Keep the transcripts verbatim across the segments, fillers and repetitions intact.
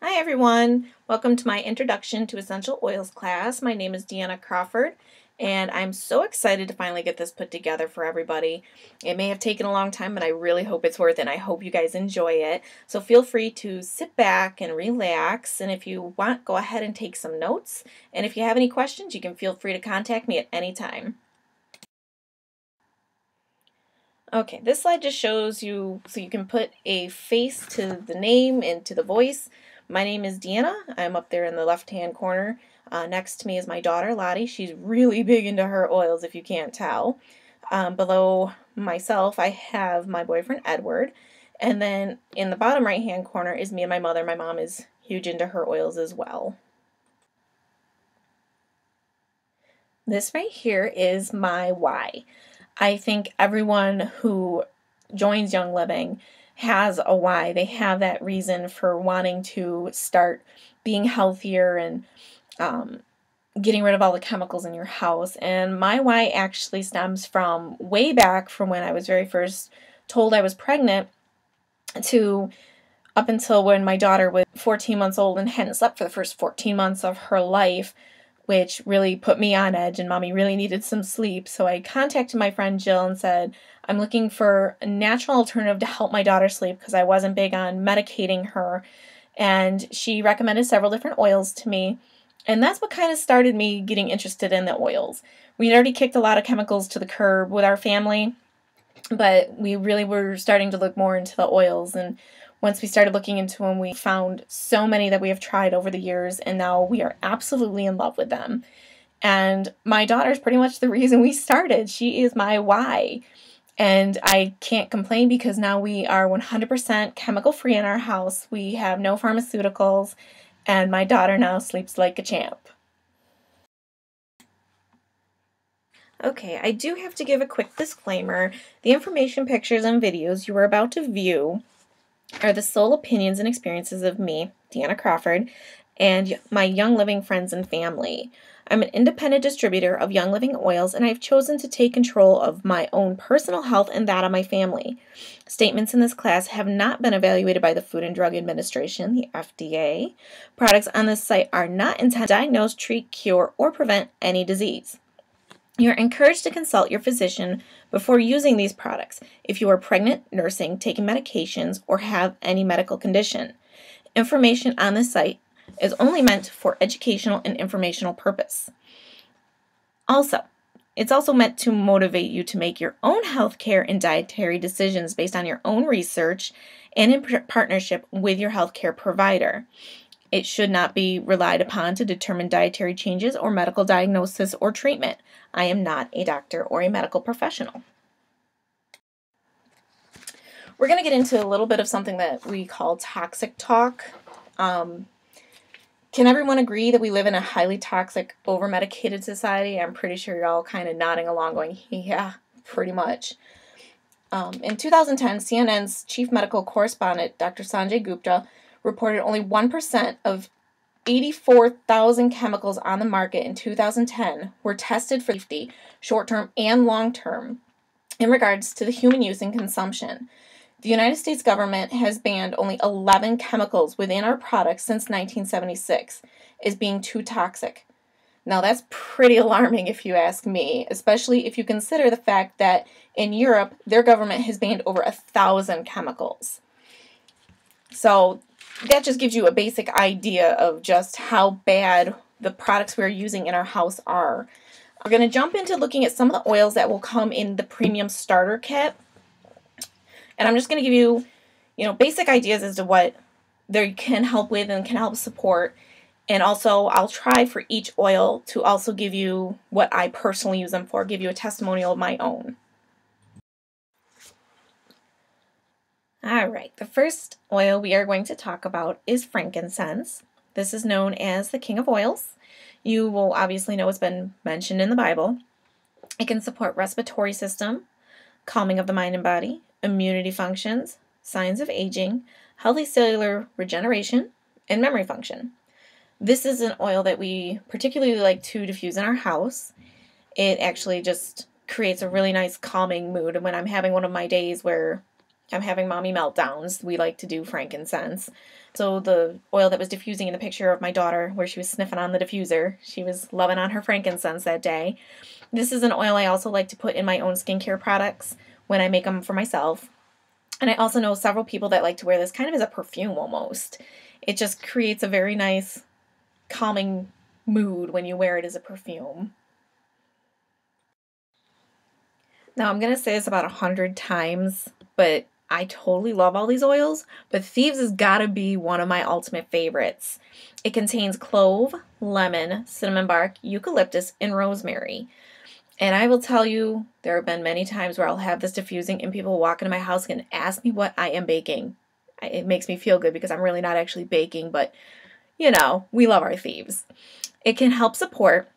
Hi everyone, welcome to my Introduction to Essential Oils class. My name is Deanna Crawford and I'm so excited to finally get this put together for everybody. It may have taken a long time, but I really hope it's worth it and I hope you guys enjoy it. So feel free to sit back and relax, and if you want, go ahead and take some notes, and if you have any questions you can feel free to contact me at any time. Okay, this slide just shows you so you can put a face to the name and to the voice. My name is Deanna. I'm up there in the left-hand corner. Uh, next to me is my daughter, Lottie. She's really big into her oils, if you can't tell. Um, below myself, I have my boyfriend, Edward. And then in the bottom right-hand corner is me and my mother. My mom is huge into her oils as well. This right here is my why. I think everyone who joins Young Living has a why. They have that reason for wanting to start being healthier and um, getting rid of all the chemicals in your house. And my why actually stems from way back from when I was very first told I was pregnant to up until when my daughter was fourteen months old and hadn't slept for the first fourteen months of her life, which really put me on edge and mommy really needed some sleep. So I contacted my friend Jill and said, I'm looking for a natural alternative to help my daughter sleep because I wasn't big on medicating her. And she recommended several different oils to me. And that's what kind of started me getting interested in the oils. We'd already kicked a lot of chemicals to the curb with our family, but we really were starting to look more into the oils. And once we started looking into them, we found so many that we have tried over the years, and now we are absolutely in love with them. And my daughter is pretty much the reason we started. She is my why. And I can't complain because now we are one hundred percent chemical free in our house. We have no pharmaceuticals, and my daughter now sleeps like a champ. Okay, I do have to give a quick disclaimer. The information, pictures, and videos you are about to view are the sole opinions and experiences of me, Deanna Crawford, and my Young Living friends and family. I'm an independent distributor of Young Living oils, and I've chosen to take control of my own personal health and that of my family. Statements in this class have not been evaluated by the Food and Drug Administration, the F D A. Products on this site are not intended to diagnose, treat, cure, or prevent any disease. You're encouraged to consult your physician before using these products if you are pregnant, nursing, taking medications, or have any medical condition. Information on this site is only meant for educational and informational purpose. Also, it's also meant to motivate you to make your own healthcare and dietary decisions based on your own research and in partnership with your healthcare provider. It should not be relied upon to determine dietary changes or medical diagnosis or treatment. I am not a doctor or a medical professional. We're going to get into a little bit of something that we call toxic talk. Um, can everyone agree that we live in a highly toxic, over-medicated society? I'm pretty sure you're all kind of nodding along going, yeah, pretty much. Um, in two thousand ten, C N N's chief medical correspondent, Doctor Sanjay Gupta, reported only one percent of eighty-four thousand chemicals on the market in two thousand ten were tested for safety, short-term and long-term, in regards to the human use and consumption. The United States government has banned only eleven chemicals within our products since nineteen seventy-six as being too toxic. Now that's pretty alarming if you ask me, especially if you consider the fact that in Europe, their government has banned over a thousand chemicals. So that just gives you a basic idea of just how bad the products we're using in our house are. We're going to jump into looking at some of the oils that will come in the premium starter kit. And I'm just going to give you, you know, basic ideas as to what they can help with and can help support. And also I'll try for each oil to also give you what I personally use them for, give you a testimonial of my own. All right, the first oil we are going to talk about is frankincense. This is known as the king of oils. You will obviously know it's been mentioned in the Bible. It can support respiratory system, calming of the mind and body, immunity functions, signs of aging, healthy cellular regeneration, and memory function. This is an oil that we particularly like to diffuse in our house. It actually just creates a really nice calming mood. And when I'm having one of my days where I'm having mommy meltdowns. We like to do frankincense. So the oil that was diffusing in the picture of my daughter where she was sniffing on the diffuser, she was loving on her frankincense that day. This is an oil I also like to put in my own skincare products when I make them for myself. And I also know several people that like to wear this kind of as a perfume almost. It just creates a very nice calming mood when you wear it as a perfume. Now I'm going to say this about a hundred times, but I totally love all these oils, but Thieves has got to be one of my ultimate favorites. It contains clove, lemon, cinnamon bark, eucalyptus, and rosemary. And I will tell you, there have been many times where I'll have this diffusing and people walk into my house and ask me what I am baking. It makes me feel good because I'm really not actually baking, but you know, we love our Thieves. It can help support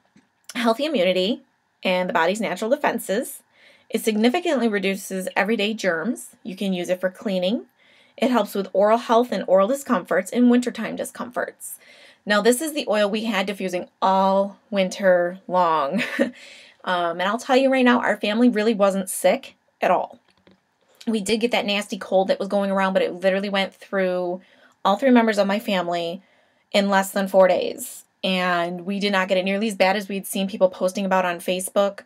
healthy immunity and the body's natural defenses. It significantly reduces everyday germs. You can use it for cleaning. It helps with oral health and oral discomforts and wintertime discomforts. Now, this is the oil we had diffusing all winter long. um, and I'll tell you right now, our family really wasn't sick at all. We did get that nasty cold that was going around, but it literally went through all three members of my family in less than four days. And we did not get it nearly as bad as we'd seen people posting about on Facebook.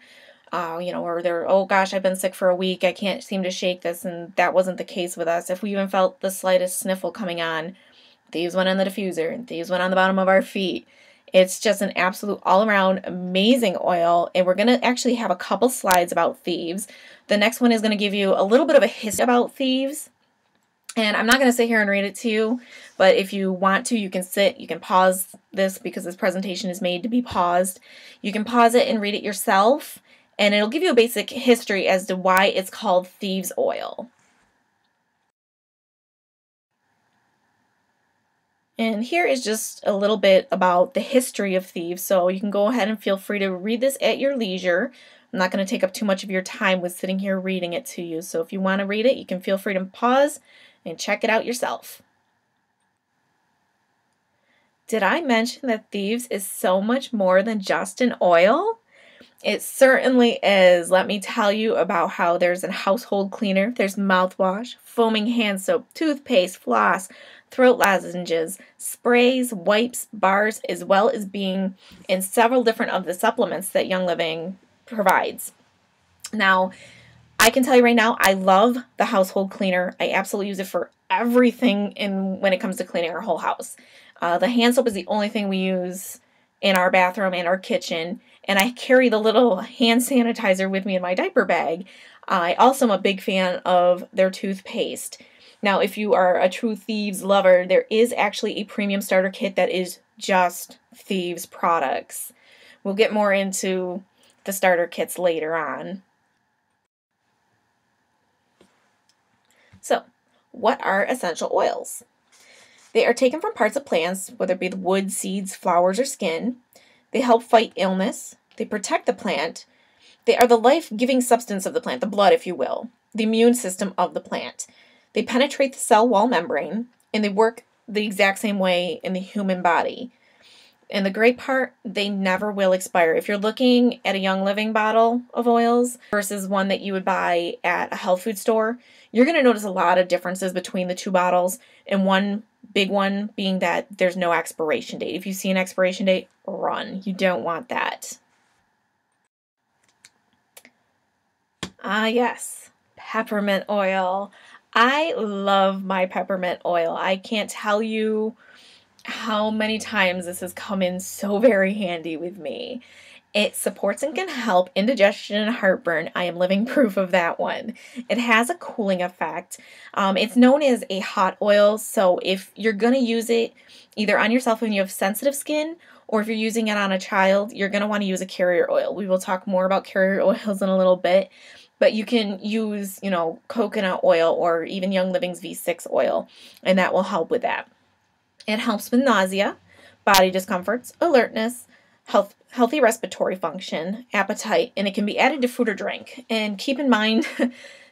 Uh, you know, or they're, oh gosh, I've been sick for a week. I can't seem to shake this. And that wasn't the case with us. If we even felt the slightest sniffle coming on, Thieves went on the diffuser and Thieves went on the bottom of our feet. It's just an absolute all-around amazing oil. And we're going to actually have a couple slides about Thieves. The next one is going to give you a little bit of a history about Thieves. And I'm not going to sit here and read it to you, but if you want to, you can sit, you can pause this because this presentation is made to be paused. You can pause it and read it yourself. And it'll give you a basic history as to why it's called Thieves Oil. And here is just a little bit about the history of Thieves. So you can go ahead and feel free to read this at your leisure. I'm not going to take up too much of your time with sitting here reading it to you. So if you want to read it, you can feel free to pause and check it out yourself. Did I mention that Thieves is so much more than just an oil? It certainly is. Let me tell you about how there's a household cleaner, there's mouthwash, foaming hand soap, toothpaste, floss, throat lozenges, sprays, wipes, bars, as well as being in several different of the supplements that Young Living provides. Now, I can tell you right now, I love the household cleaner. I absolutely use it for everything in, when it comes to cleaning our whole house. Uh, the hand soap is the only thing we use in our bathroom and our kitchen, and I carry the little hand sanitizer with me in my diaper bag. I also am a big fan of their toothpaste. Now, if you are a true Thieves lover, there is actually a premium starter kit that is just Thieves products. We'll get more into the starter kits later on. So, what are essential oils? They are taken from parts of plants, whether it be the wood, seeds, flowers, or skin. They help fight illness. They protect the plant. They are the life-giving substance of the plant, the blood, if you will, the immune system of the plant. They penetrate the cell wall membrane, and they work the exact same way in the human body. And the great part, they never will expire. If you're looking at a Young Living bottle of oils versus one that you would buy at a health food store, you're going to notice a lot of differences between the two bottles, and one big one being that there's no expiration date. If you see an expiration date, run. You don't want that. Ah, yes, peppermint oil. I love my peppermint oil. I can't tell you how many times this has come in so very handy with me. It supports and can help indigestion and heartburn. I am living proof of that one. It has a cooling effect. Um, it's known as a hot oil, so if you're going to use it either on yourself when you have sensitive skin, or if you're using it on a child, you're going to want to use a carrier oil. We will talk more about carrier oils in a little bit, but you can use, you know, coconut oil or even Young Living's V six oil, and that will help with that. It helps with nausea, body discomforts, alertness, health, healthy respiratory function, appetite, and it can be added to food or drink. And keep in mind,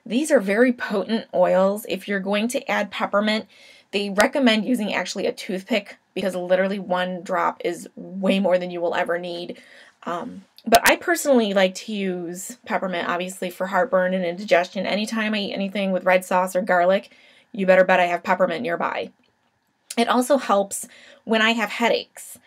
these are very potent oils. If you're going to add peppermint, they recommend using actually a toothpick because literally one drop is way more than you will ever need. Um, but I personally like to use peppermint, obviously, for heartburn and indigestion. Anytime I eat anything with red sauce or garlic, you better bet I have peppermint nearby. It also helps when I have headaches.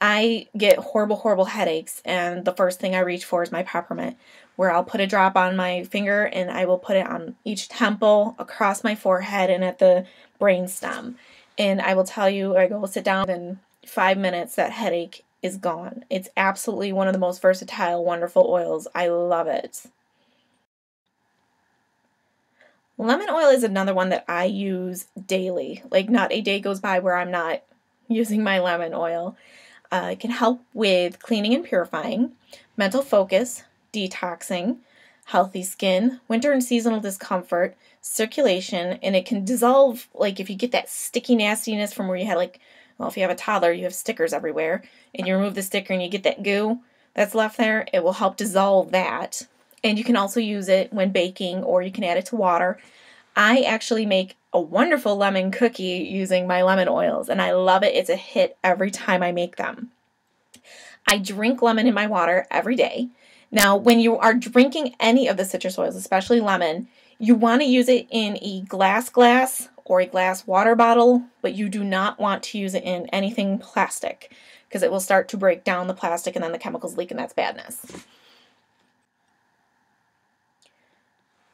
I get horrible, horrible headaches, and the first thing I reach for is my peppermint, where I'll put a drop on my finger, and I will put it on each temple, across my forehead, and at the brainstem. And I will tell you, I go sit down, and in five minutes, that headache is gone. It's absolutely one of the most versatile, wonderful oils. I love it. Lemon oil is another one that I use daily. Like, not a day goes by where I'm not using my lemon oil. Uh, it can help with cleaning and purifying, mental focus, detoxing, healthy skin, winter and seasonal discomfort, circulation, and it can dissolve, like, if you get that sticky nastiness from where you had, like, well, if you have a toddler, you have stickers everywhere, and you remove the sticker and you get that goo that's left there, it will help dissolve that. And you can also use it when baking, or you can add it to water. I actually make a wonderful lemon cookie using my lemon oils, and I love it. It's a hit every time I make them. I drink lemon in my water every day. Now, when you are drinking any of the citrus oils, especially lemon, you want to use it in a glass glass or a glass water bottle, but you do not want to use it in anything plastic, because it will start to break down the plastic and then the chemicals leak, and that's badness.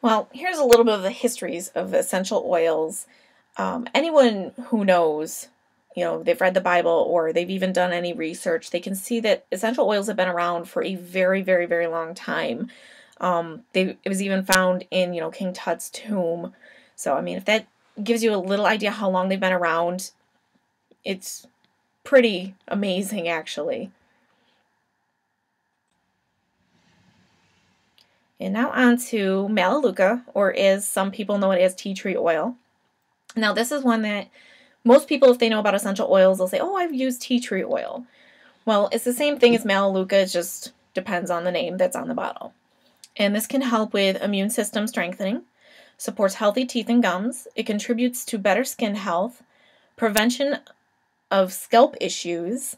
Well, here's a little bit of the histories of essential oils. Um, anyone who knows, you know, they've read the Bible or they've even done any research, they can see that essential oils have been around for a very, very, very long time. Um, they, it was even found in, you know, King Tut's tomb. So, I mean, if that gives you a little idea how long they've been around, it's pretty amazing, actually. And now on to Melaleuca, or as some people know it as tea tree oil. Now this is one that most people, if they know about essential oils, they'll say, oh, I've used tea tree oil. Well, it's the same thing as Melaleuca, it just depends on the name that's on the bottle. And this can help with immune system strengthening, supports healthy teeth and gums, it contributes to better skin health, prevention of scalp issues,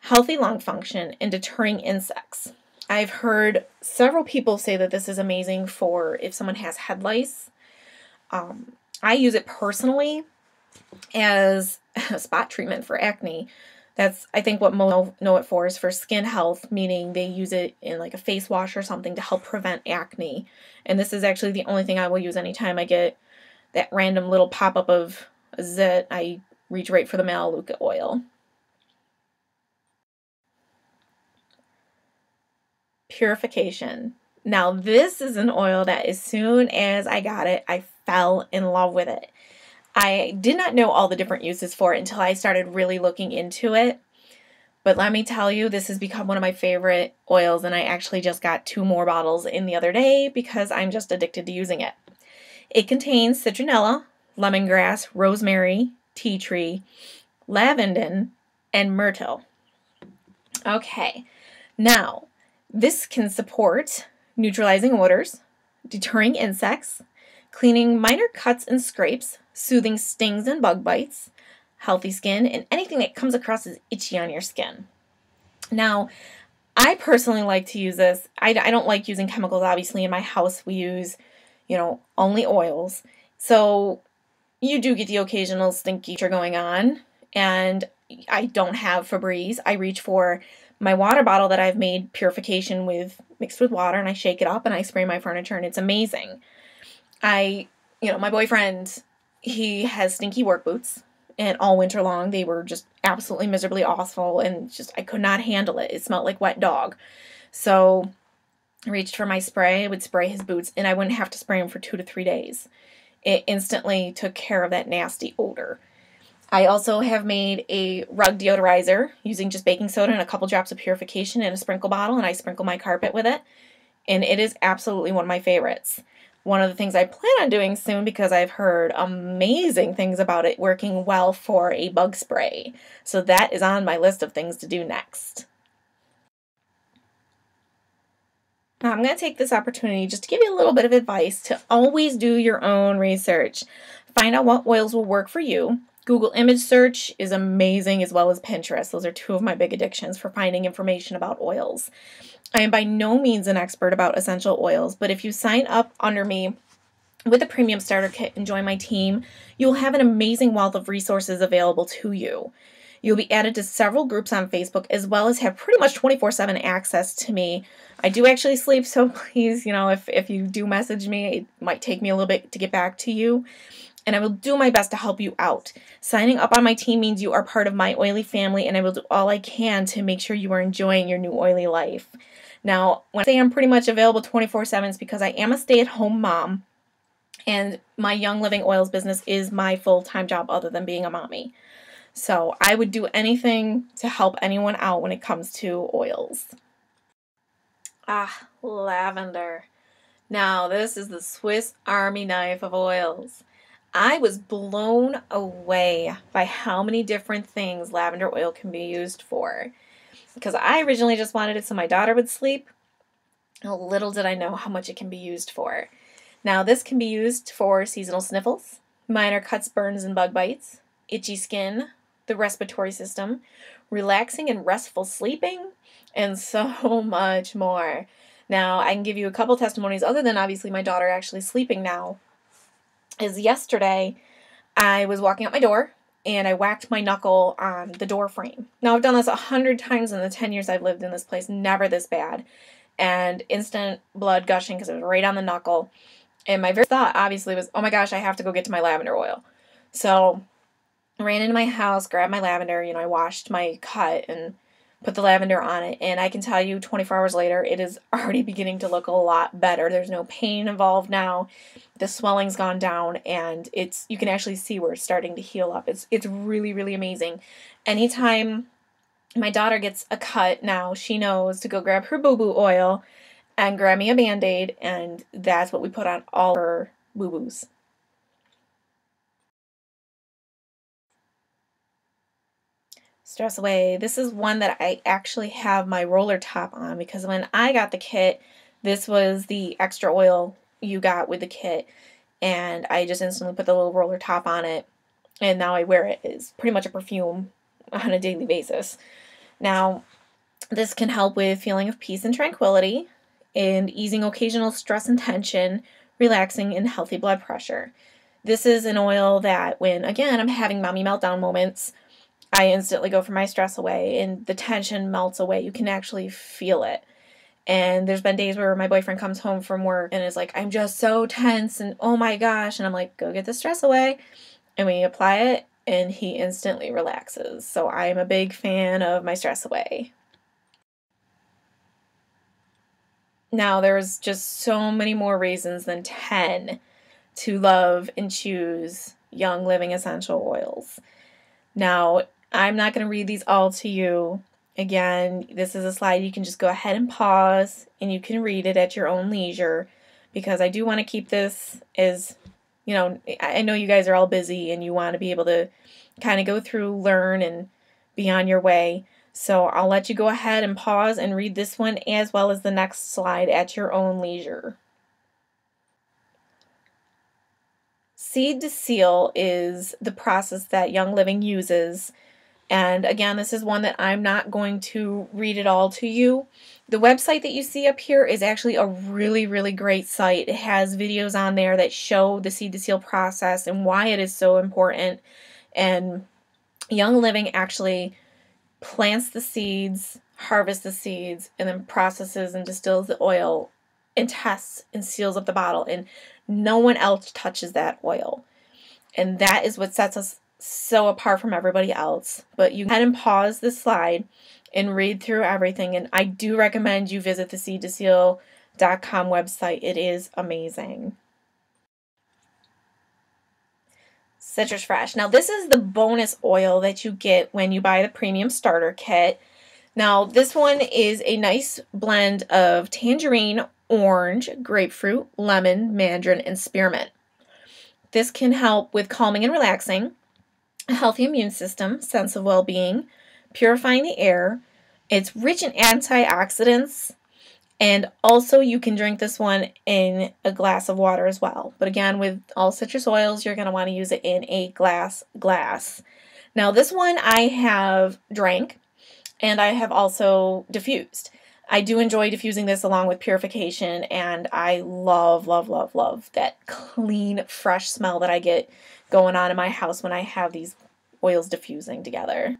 healthy lung function, and deterring insects. I've heard several people say that this is amazing for if someone has head lice. Um, I use it personally as a spot treatment for acne. That's, I think, what most know it for, is for skin health, meaning they use it in like a face wash or something to help prevent acne. And this is actually the only thing I will use anytime I get that random little pop-up of a zit. I reach right for the Melaleuca oil. Purification. Now this is an oil that as soon as I got it, I fell in love with it. I did not know all the different uses for it until I started really looking into it. But let me tell you, this has become one of my favorite oils, and I actually just got two more bottles in the other day because I'm just addicted to using it. It contains citronella, lemongrass, rosemary, tea tree, lavender, and myrtle. Okay, now this can support neutralizing odors, deterring insects, cleaning minor cuts and scrapes, soothing stings and bug bites, healthy skin, and anything that comes across as itchy on your skin. Now, I personally like to use this. I, I don't like using chemicals, obviously. In my house, we use, you know, only oils. So you do get the occasional stinky thing going on, and I don't have Febreze. I reach for my water bottle that I've made purification with, mixed with water, and I shake it up and I spray my furniture, and it's amazing. I, you know, my boyfriend, he has stinky work boots, and all winter long they were just absolutely miserably awful, and just, I could not handle it. It smelled like wet dog. So I reached for my spray, I would spray his boots, and I wouldn't have to spray them for two to three days. It instantly took care of that nasty odor. I also have made a rug deodorizer using just baking soda and a couple drops of purification in a sprinkle bottle, and I sprinkle my carpet with it, and it is absolutely one of my favorites. One of the things I plan on doing soon, because I've heard amazing things about it working well for a bug spray. So that is on my list of things to do next. Now I'm going to take this opportunity just to give you a little bit of advice to always do your own research. Find out what oils will work for you. Google image search is amazing, as well as Pinterest. Those are two of my big addictions for finding information about oils. I am by no means an expert about essential oils, but if you sign up under me with a premium starter kit and join my team, you'll have an amazing wealth of resources available to you. You'll be added to several groups on Facebook, as well as have pretty much twenty-four seven access to me. I do actually sleep, so please, you know, if, if you do message me, it might take me a little bit to get back to you. And I will do my best to help you out. Signing up on my team means you are part of my oily family, and I will do all I can to make sure you are enjoying your new oily life. Now, when I say I'm pretty much available twenty-four seven, it's because I am a stay-at-home mom, and my Young Living Oils business is my full-time job other than being a mommy. So I would do anything to help anyone out when it comes to oils. Ah, lavender. Now this is the Swiss Army knife of oils. I was blown away by how many different things lavender oil can be used for. Because I originally just wanted it so my daughter would sleep. Little did I know how much it can be used for. Now this can be used for seasonal sniffles, minor cuts, burns, and bug bites, itchy skin, the respiratory system, relaxing and restful sleeping, and so much more. Now, I can give you a couple testimonies other than obviously my daughter actually sleeping now. Is yesterday, I was walking out my door, and I whacked my knuckle on the door frame. Now, I've done this a hundred times in the ten years I've lived in this place, never this bad. And instant blood gushing because it was right on the knuckle. And my very thought, obviously, was, oh my gosh, I have to go get to my lavender oil. So ran into my house, grabbed my lavender, you know, I washed my cut and put the lavender on it. And I can tell you twenty-four hours later, it is already beginning to look a lot better. There's no pain involved now. The swelling's gone down, and it's, you can actually see where it's starting to heal up. It's, it's really, really amazing. Anytime my daughter gets a cut now, she knows to go grab her boo-boo oil and grab me a Band-Aid, and that's what we put on all her boo-boos. Stress away. This is one that I actually have my roller top on, because when I got the kit, this was the extra oil you got with the kit, and I just instantly put the little roller top on it, and now I wear it as pretty much a perfume on a daily basis. Now, this can help with feeling of peace and tranquility, and easing occasional stress and tension, relaxing and healthy blood pressure. This is an oil that when, again, I'm having mommy meltdown moments, I instantly go for my stress away, and the tension melts away. You can actually feel it. And there's been days where my boyfriend comes home from work and is like, I'm just so tense, and oh my gosh. And I'm like, go get the stress away. And we apply it, and he instantly relaxes. So I'm a big fan of my stress away. Now, there's just so many more reasons than ten to love and choose Young Living essential oils. Now, I'm not going to read these all to you. Again, this is a slide you can just go ahead and pause, and you can read it at your own leisure, because I do want to keep this as, you know, I know you guys are all busy and you want to be able to kind of go through, learn, and be on your way. So I'll let you go ahead and pause and read this one as well as the next slide at your own leisure. Seed to seal is the process that Young Living uses, and again, this is one that I'm not going to read it all to you. The website that you see up here is actually a really, really great site. It has videos on there that show the seed to seal process and why it is so important, and Young Living actually plants the seeds, harvests the seeds, and then processes and distills the oil and tests and seals up the bottle, and no one else touches that oil. And that is what sets us so apart from everybody else. But you can pause this slide and read through everything, and I do recommend you visit the seed to seal dot com website. It is amazing. Citrus Fresh. Now, this is the bonus oil that you get when you buy the premium starter kit. Now, this one is a nice blend of tangerine, orange, grapefruit, lemon, mandarin, and spearmint. This can help with calming and relaxing, a healthy immune system, sense of well-being, purifying the air. It's rich in antioxidants, And also you can drink this one in a glass of water as well. But again, with all citrus oils, you're going to want to use it in a glass glass. Now this one I have drank and I have also diffused. I do enjoy diffusing this along with purification, and I love, love, love, love that clean, fresh smell that I get going on in my house when I have these oils diffusing together.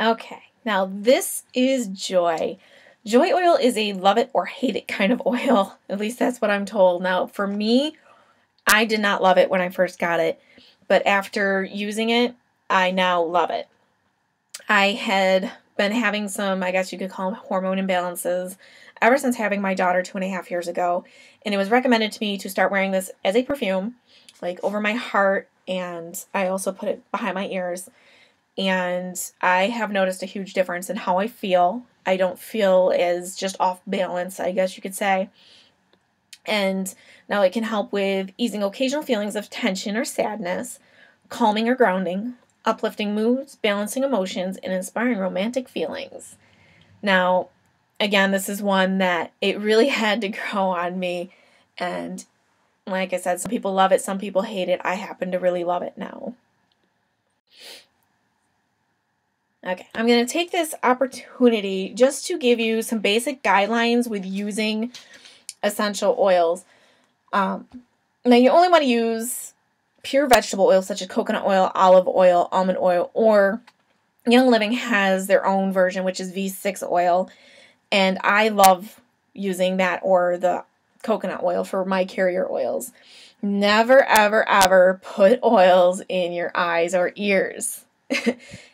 Okay, now this is Joy. Joy oil is a love it or hate it kind of oil. At least that's what I'm told. Now, for me, I did not love it when I first got it, but after using it, I now love it. I had been having some, I guess you could call them hormone imbalances, ever since having my daughter two and a half years ago. And it was recommended to me to start wearing this as a perfume, like over my heart, and I also put it behind my ears. And I have noticed a huge difference in how I feel. I don't feel as just off balance, I guess you could say. And now it can help with easing occasional feelings of tension or sadness, calming or grounding, uplifting moods, balancing emotions, and inspiring romantic feelings. Now, again, this is one that it really had to grow on me. And like I said, some people love it, some people hate it. I happen to really love it now. Okay, I'm going to take this opportunity just to give you some basic guidelines with using essential oils. Um, now, you only want to use pure vegetable oils such as coconut oil, olive oil, almond oil, or Young Living has their own version, which is V six oil, and I love using that or the coconut oil for my carrier oils. Never, ever, ever put oils in your eyes or ears.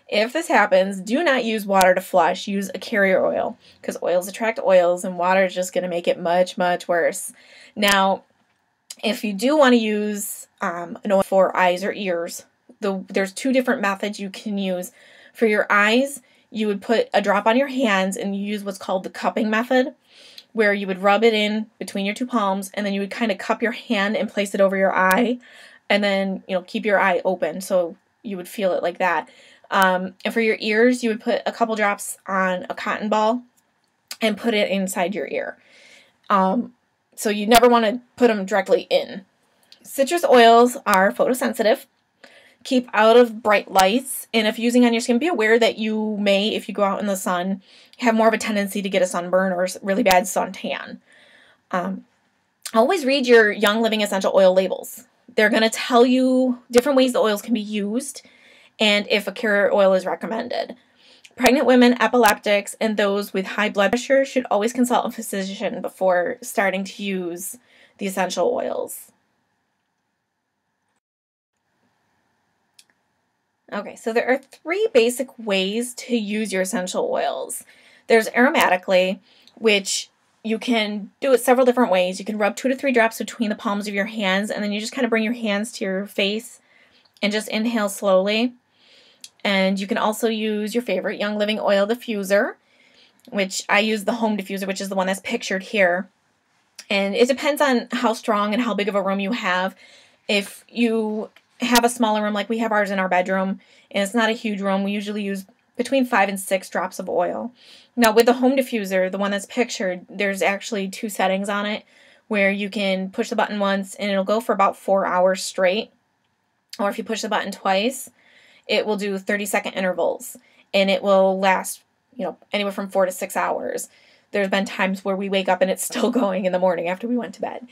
If this happens, do not use water to flush. Use a carrier oil, because oils attract oils, and water is just going to make it much, much worse. Now, if you do want to use um, an oil for eyes or ears, the, there's two different methods you can use. For your eyes, you would put a drop on your hands and you use what's called the cupping method, where you would rub it in between your two palms, and then you would kind of cup your hand and place it over your eye, and then, you know, keep your eye open so you would feel it like that. Um, and for your ears, you would put a couple drops on a cotton ball and put it inside your ear. Um, so you never want to put them directly in. Citrus oils are photosensitive. Keep out of bright lights, and if using on your skin, be aware that you may, if you go out in the sun, have more of a tendency to get a sunburn or really bad suntan. Um, always read your Young Living essential oil labels. They're going to tell you different ways the oils can be used and if a carrier oil is recommended. Pregnant women, epileptics, and those with high blood pressure should always consult a physician before starting to use the essential oils. Okay, so there are three basic ways to use your essential oils. There's aromatically, which you can do it several different ways. You can rub two to three drops between the palms of your hands, and then you just kind of bring your hands to your face and just inhale slowly. And you can also use your favorite Young Living oil diffuser, which I use the home diffuser, which is the one that's pictured here. And it depends on how strong and how big of a room you have. If you have a smaller room like we have ours in our bedroom, and it's not a huge room, we usually use between five and six drops of oil. Now with the home diffuser, the one that's pictured, there's actually two settings on it where you can push the button once and it'll go for about four hours straight, or if you push the button twice, it will do thirty second intervals, and it will last, you know, anywhere from four to six hours. There's been times where we wake up and it's still going in the morning after we went to bed.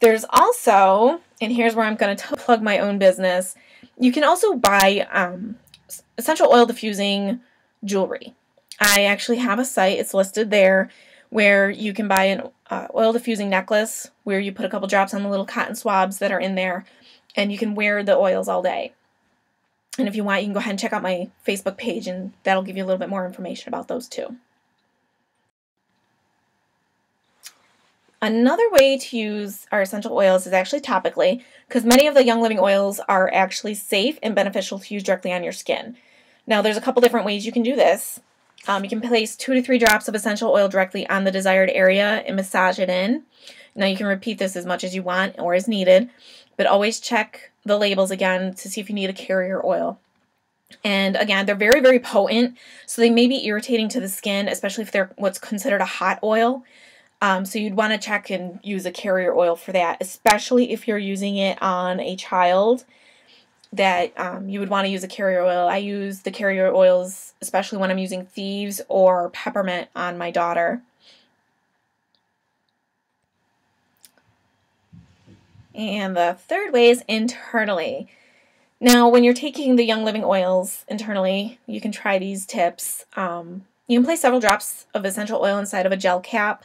There's also, and here's where I'm going to plug my own business, you can also buy um, essential oil diffusing jewelry. I actually have a site, it's listed there, where you can buy an uh, oil diffusing necklace where you put a couple drops on the little cotton swabs that are in there, and you can wear the oils all day. And if you want, you can go ahead and check out my Facebook page, and that'll give you a little bit more information about those too. Another way to use our essential oils is actually topically, because many of the Young Living oils are actually safe and beneficial to use directly on your skin. Now, there's a couple different ways you can do this. Um, you can place two to three drops of essential oil directly on the desired area and massage it in. Now, you can repeat this as much as you want or as needed, but always check the labels again to see if you need a carrier oil. And again, they're very, very potent, so they may be irritating to the skin, especially if they're what's considered a hot oil. Um, so you'd want to check and use a carrier oil for that, especially if you're using it on a child, that um, you would want to use a carrier oil. I use the carrier oils, especially when I'm using Thieves or peppermint on my daughter. And the third way is internally. Now, when you're taking the Young Living oils internally, you can try these tips. Um, you can place several drops of essential oil inside of a gel cap,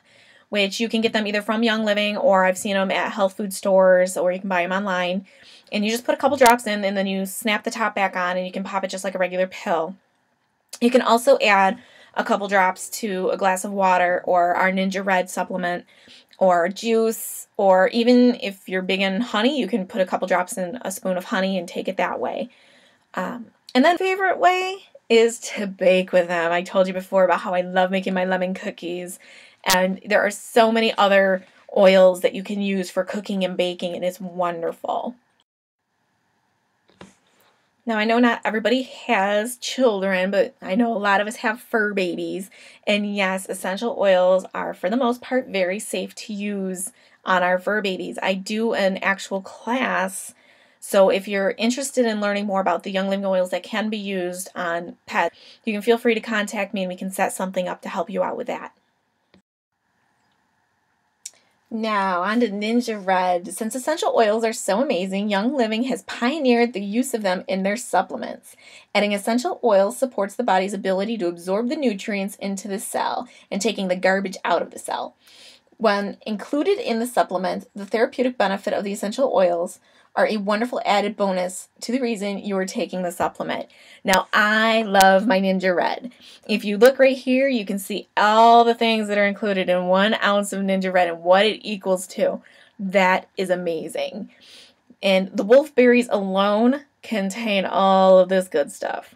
which you can get them either from Young Living, or I've seen them at health food stores, or you can buy them online. And you just put a couple drops in, and then you snap the top back on, and you can pop it just like a regular pill. You can also add a couple drops to a glass of water, or our NingXia Red supplement, or juice, or even if you're big in honey, you can put a couple drops in a spoon of honey and take it that way. Um, and then favorite way is to bake with them. I told you before about how I love making my lemon cookies, and there are so many other oils that you can use for cooking and baking, and it's wonderful. Now, I know not everybody has children, but I know a lot of us have fur babies. And yes, essential oils are, for the most part, very safe to use on our fur babies. I do an actual class, so if you're interested in learning more about the Young Living oils that can be used on pets, you can feel free to contact me and we can set something up to help you out with that. Now, on to NingXia Red. Since essential oils are so amazing, Young Living has pioneered the use of them in their supplements. Adding essential oils supports the body's ability to absorb the nutrients into the cell and taking the garbage out of the cell. When included in the supplement, the therapeutic benefit of the essential oils are a wonderful added bonus to the reason you are taking the supplement. Now, I love my NingXia Red. If you look right here, you can see all the things that are included in one ounce of NingXia Red and what it equals to. That is amazing. And the wolfberries alone contain all of this good stuff.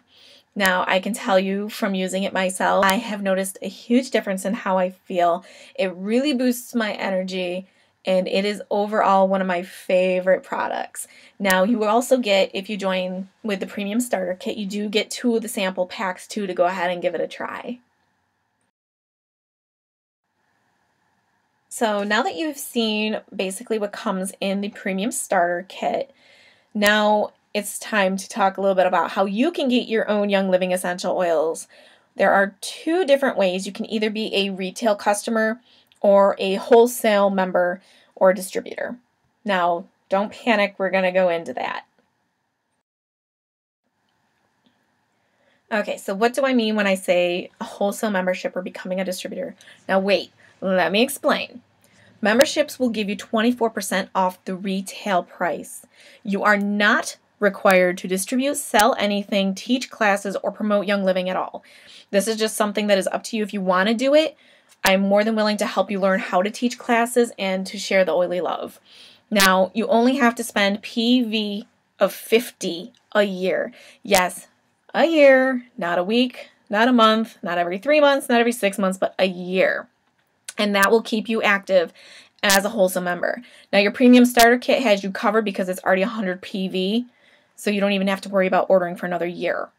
Now, I can tell you from using it myself, I have noticed a huge difference in how I feel. It really boosts my energy, and it is overall one of my favorite products. Now, you will also get, if you join with the Premium Starter Kit, you do get two of the sample packs too, to go ahead and give it a try. So now that you've seen basically what comes in the Premium Starter Kit, now it's time to talk a little bit about how you can get your own Young Living essential oils. There are two different ways. You can either be a retail customer or a wholesale member or distributor. Now, don't panic, we're going to go into that. Okay, so what do I mean when I say a wholesale membership or becoming a distributor? Now wait, let me explain. Memberships will give you twenty-four percent off the retail price. You are not required to distribute, sell anything, teach classes, or promote Young Living at all. This is just something that is up to you if you want to do it. I'm more than willing to help you learn how to teach classes and to share the oily love. Now, you only have to spend P V of fifty a year. Yes, a year, not a week, not a month, not every three months, not every six months, but a year. And that will keep you active as a wholesome member. Now, your Premium Starter Kit has you covered because it's already one hundred P V, so you don't even have to worry about ordering for another year.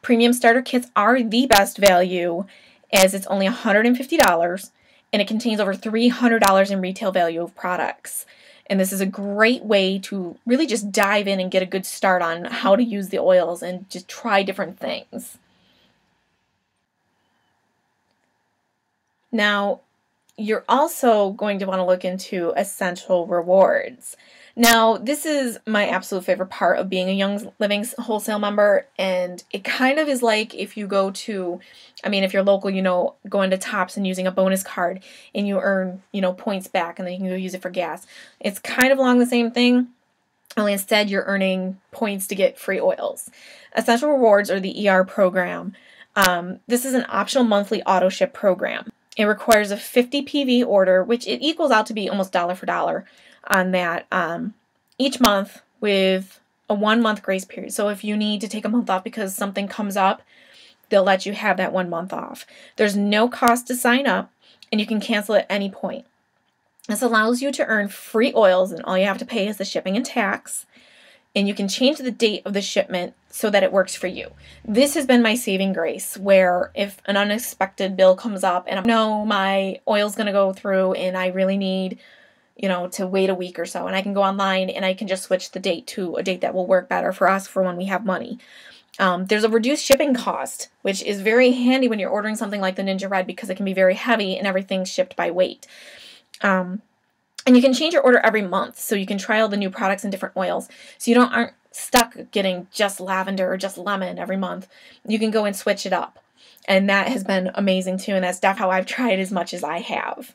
Premium Starter Kits are the best value, as it's only one hundred fifty dollars, and it contains over three hundred dollars in retail value of products. And this is a great way to really just dive in and get a good start on how to use the oils and just try different things. Now, you're also going to want to look into Essential Rewards. Now, this is my absolute favorite part of being a Young Living wholesale member, and it kind of is like if you go to, I mean, if you're local, you know, going to TOPS and using a bonus card, and you earn, you know, points back, and then you can go use it for gas. It's kind of along the same thing, only instead you're earning points to get free oils. Essential Rewards, or the E R program, um, this is an optional monthly auto ship program. It requires a fifty P V order, which it equals out to be almost dollar for dollar on that, um, each month, with a one month grace period. So if you need to take a month off because something comes up, they'll let you have that one month off. There's no cost to sign up, and you can cancel at any point. This allows you to earn free oils, and all you have to pay is the shipping and tax. and you can change the date of the shipment so that it works for you. This has been my saving grace, where if an unexpected bill comes up and I know my oil's going to go through and I really need, you know, to wait a week or so, and I can go online and I can just switch the date to a date that will work better for us for when we have money. Um, there's a reduced shipping cost, which is very handy when you're ordering something like the NingXia Red, because it can be very heavy and everything's shipped by weight. Um, and you can change your order every month, so you can try all the new products and different oils, so you don't aren't stuck getting just lavender or just lemon every month. You can go and switch it up, and that has been amazing too, and that's definitely how I've tried as much as I have.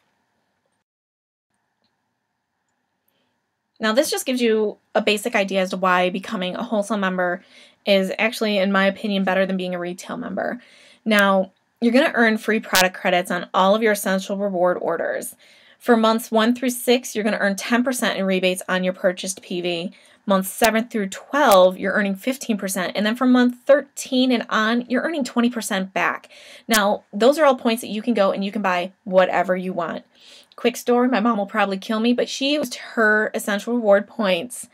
Now this just gives you a basic idea as to why becoming a wholesale member is actually, in my opinion, better than being a retail member. Now, you're going to earn free product credits on all of your essential reward orders. For months one through six, you're going to earn ten percent in rebates on your purchased P V. Months seven through twelve, you're earning fifteen percent. And then from month thirteen and on, you're earning twenty percent back. Now, those are all points that you can go and you can buy whatever you want. Quick story, my mom will probably kill me, but she used her essential reward points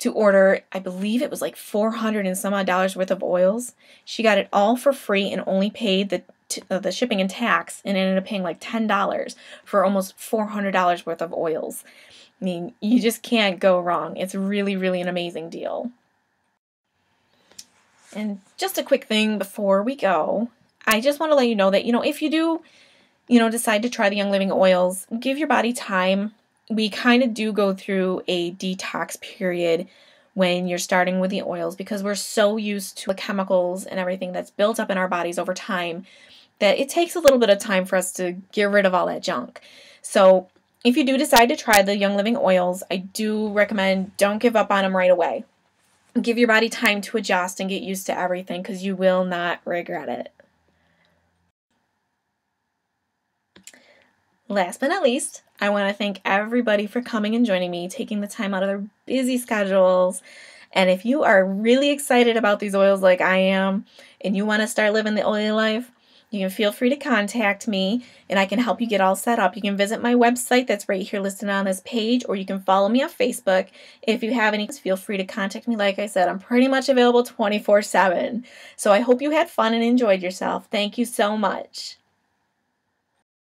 to order, I believe it was like four hundred and some odd dollars worth of oils. She got it all for free and only paid the uh, the shipping and tax, and ended up paying like ten dollars for almost four hundred dollars worth of oils. I mean, you just can't go wrong. It's really, really an amazing deal. And just a quick thing before we go, I just want to let you know that, you know, if you do, you know, decide to try the Young Living oils, give your body time. We kind of do go through a detox period when you're starting with the oils, because we're so used to the chemicals and everything that's built up in our bodies over time that it takes a little bit of time for us to get rid of all that junk. So if you do decide to try the Young Living oils, I do recommend don't give up on them right away. Give your body time to adjust and get used to everything, because you will not regret it. Last but not least, I want to thank everybody for coming and joining me, taking the time out of their busy schedules. And if you are really excited about these oils like I am, and you want to start living the oily life, you can feel free to contact me and I can help you get all set up. You can visit my website that's right here listed on this page, or you can follow me on Facebook. If you have any, feel free to contact me. Like I said, I'm pretty much available twenty-four seven. So I hope you had fun and enjoyed yourself. Thank you so much.